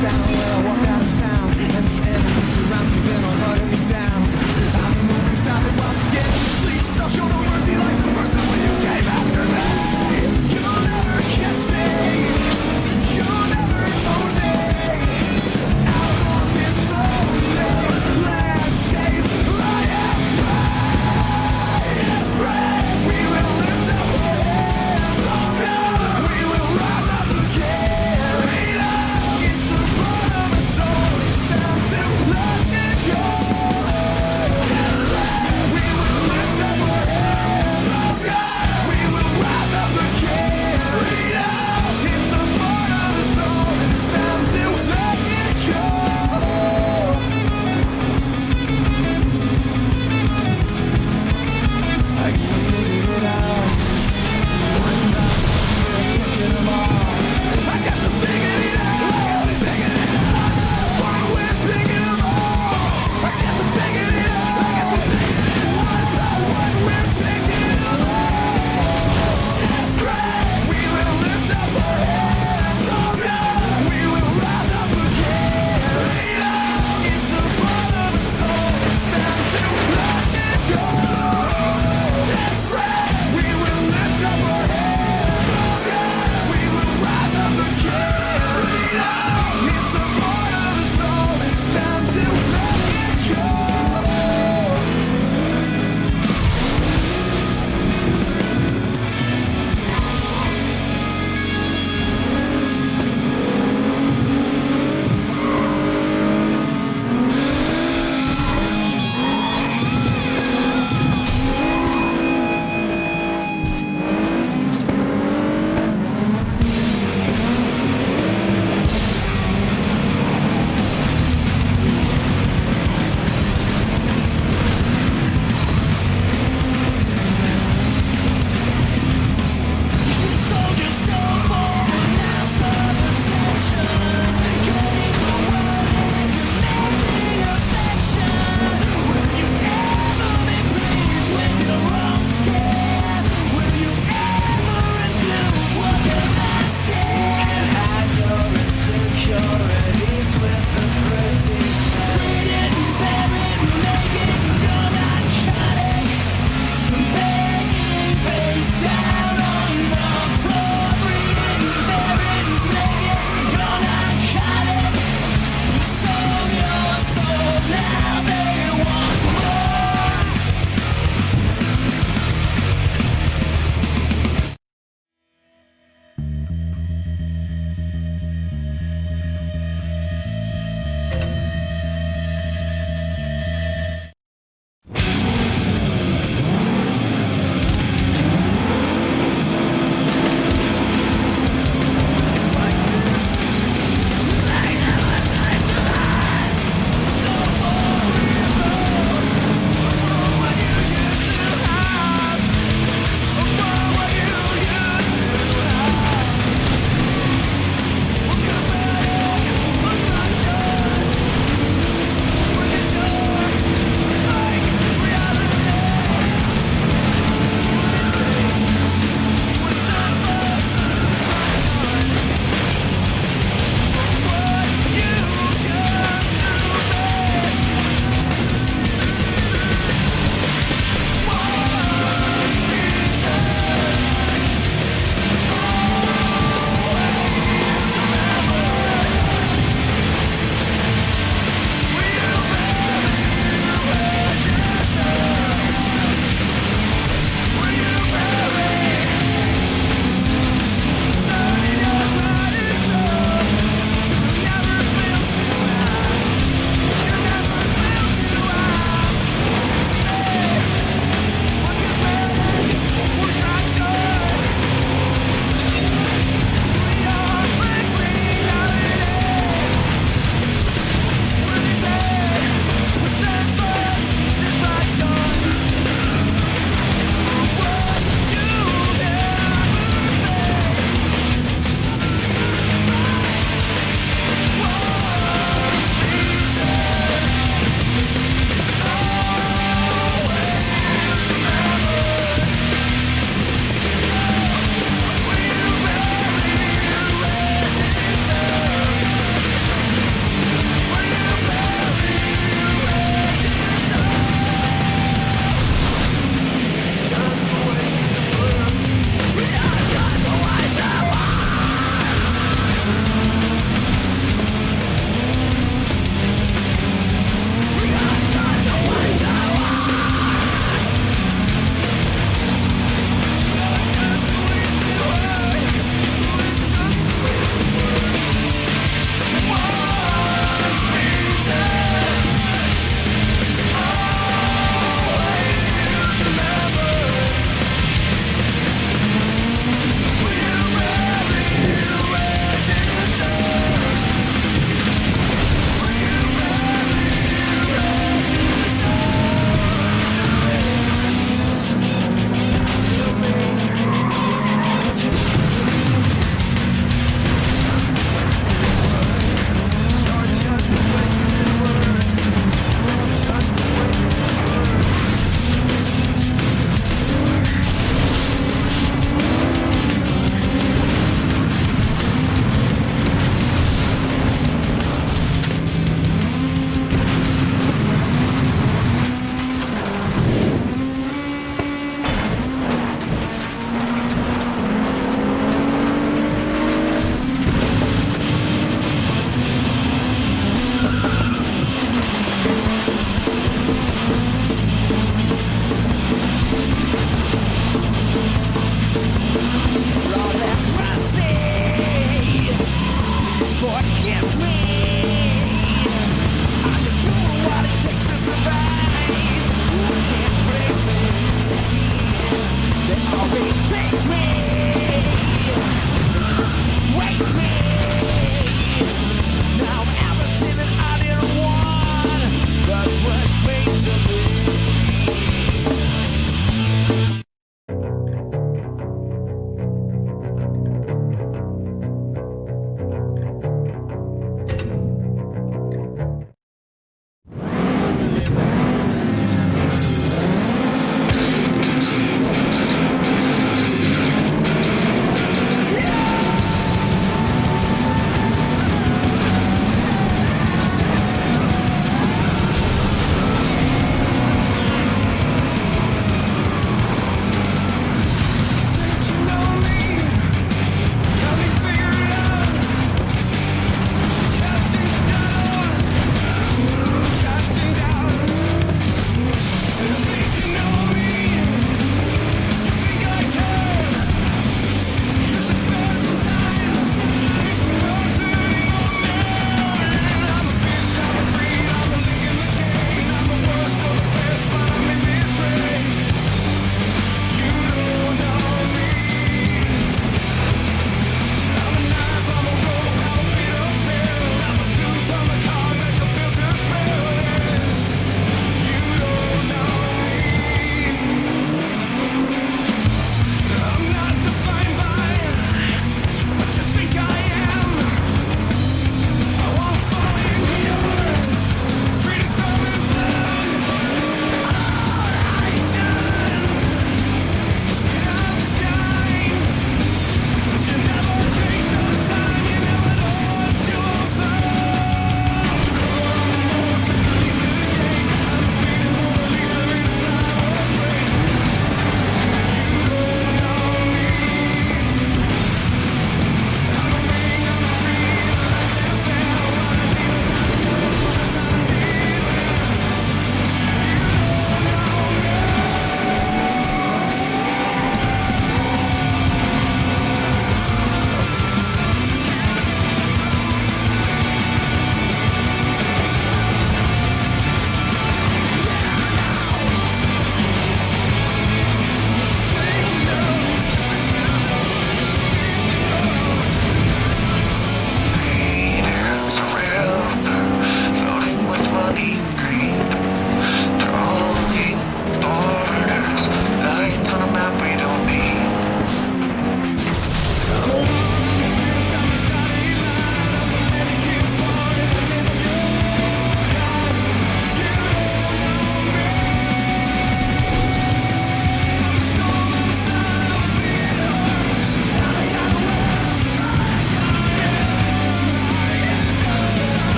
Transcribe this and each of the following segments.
breaks down when I walk out of town, and the enemy surrounds me, then I'll hunt me down. I'm moving silent while I'm getting to sleep, so show no mercy like the person when you came after me. You'll never catch me, you'll never own me. Out on this lonely landscape, I am free. It's free, we will live to win. Someday we will rise up again. Freedom, it's a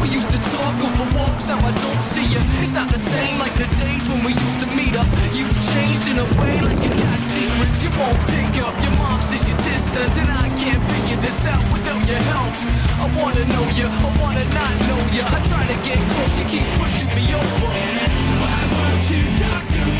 We used to talk, go for walks, now I don't see you. It's not the same like the days when we used to meet up. You've changed in a way like you got secrets you won't pick up. Your mom says you're distant and I can't figure this out without your help. I wanna know you, I wanna not know you. I try to get close, you keep pushing me over. Why won't you talk to me?